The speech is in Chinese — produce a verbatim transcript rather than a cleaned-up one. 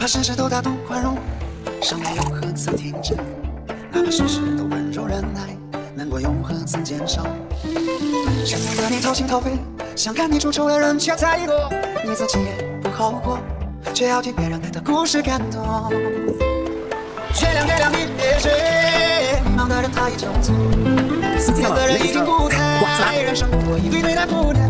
怕世事都大度宽容，伤悲又何曾停止？哪怕世事都温柔忍耐，难过又何曾减少？想要和你掏心掏肺，想看你出丑的人却太多，你自己也不好过，却要替别人的故事感动。月亮，月亮，你别追，忙的人他已经走，思念的人已经不在，人生不过一堆堆的负担。